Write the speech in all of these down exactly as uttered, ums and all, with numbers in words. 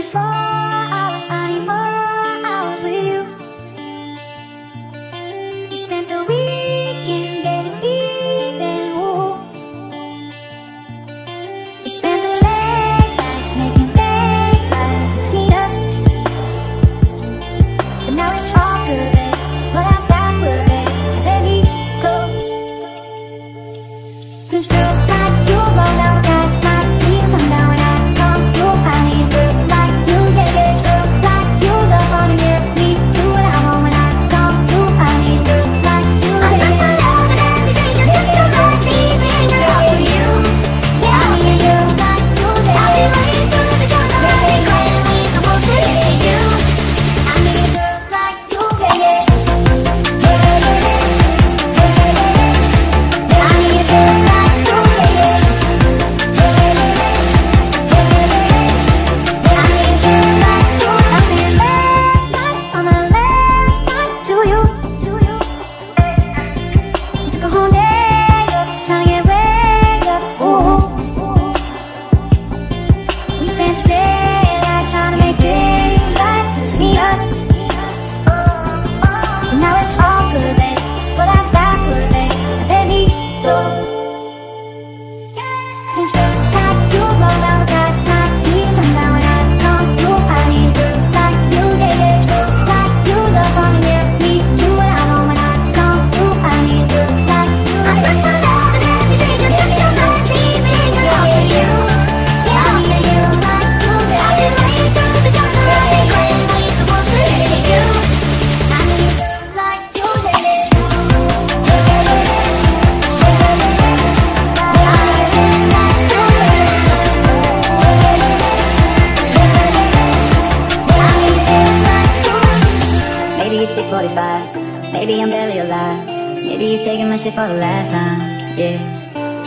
twenty-four hours, I need more hours with you. We spent the weekend getting even, ooh. We spent the late nights making things right between us. But now it's all good, babe. What I thought would, babe, and then he goes. Cause girls like you roll down the guys like me. So now when I come through, I need a girl like you, yeah, yeah. Girls like you, the one in there, me too. And I want when I come through, I need a girl like you, yeah, yeah. I love it every day, just look so much easier, girl, for you. Yeah, I need a girl like you, yeah. I'll be running through the jungle, yeah, yeah. Incredibly, I want to get to you. I need a girl like you, yeah, yeah. I need a girl like you, yeah, yeah. I need a girl like you. I feel last night on my last night to you. You took a whole day up trying to get way up. Ooh. We spent the day like trying to make things right between us. But now it's all good, babe. What I thought would, babe, and then he goes. Cause girls like you roll down with guys like me. So now when I come through, I need a girl like you, yeah, yeah. Girls like you, the one in there, me too. And I want when I come through, I need a girl like you, I yeah, spent my yeah. love in every day, just look so much easier, girl, for you. Yeah, I need a girl like you, yeah, I'll be yeah. running through the jungle, yeah, yeah. Incredibly, I want to get to you. I need a girl like you, yeah, yeah. Maybe it's six forty-five, maybe I'm barely alive. Maybe you're taking my shit for the last time, yeah.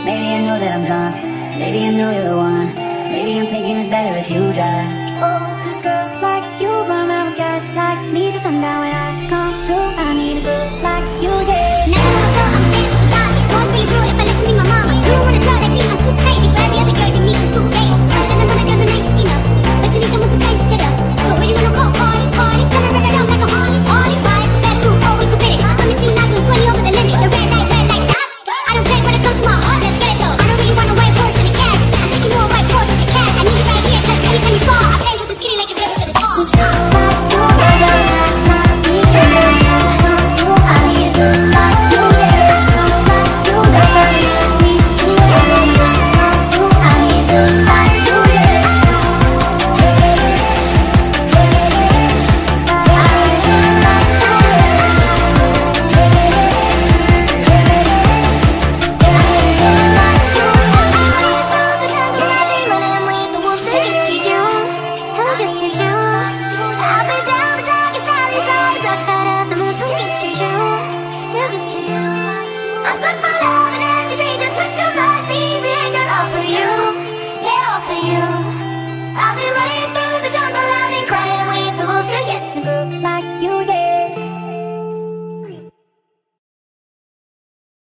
Maybe I know that I'm drunk, maybe I know you're the one. Maybe I'm thinking it's better if you drive. Oh, cause girls like you run around with guys like me. Just I'm down when I come through, I need a girl like you, yeah. Never know how I'm feeling without it. Boys really rude if I let you meet my mama. You don't wanna talk like me, I'm too crazy. For every other girl you meet is bootcase. I'm sure that one of girls are nice enough, but you need someone to spice it up. So when you gonna call party, party? Tell them record out like a Harley. All these lies, the best group always could fit it. I'm the team, not doing twenty over the limit. The red light, red light, stop. I don't play when it comes to my heart, let's get it though. I don't really want a white horse in a cab. I'm taking you a white horse in a cab. I need you right here, cause anytime you fall, I play with this kitty like a river to the top. Cause girls like you roll down with guys like me. So now when I come through, I need a girl like you, yeah. Girl like you, the one in there, me too. And then when I come through, I need a girl like you, yeah. Talking to you,